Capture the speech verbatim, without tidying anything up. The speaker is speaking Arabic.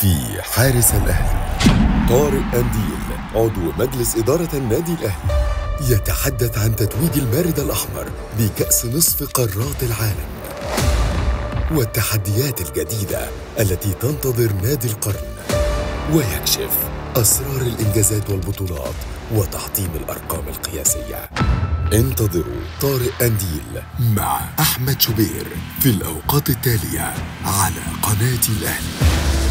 في حارس الأهلي. طارق قنديل عضو مجلس إدارة النادي الأهلي يتحدث عن تتويج المارد الأحمر بكأس نصف قارات العالم والتحديات الجديدة التي تنتظر نادي القرن، ويكشف أسرار الإنجازات والبطولات وتحطيم الأرقام القياسية. انتظروا طارق قنديل مع أحمد شوبير في الأوقات التالية على قناة الأهلي.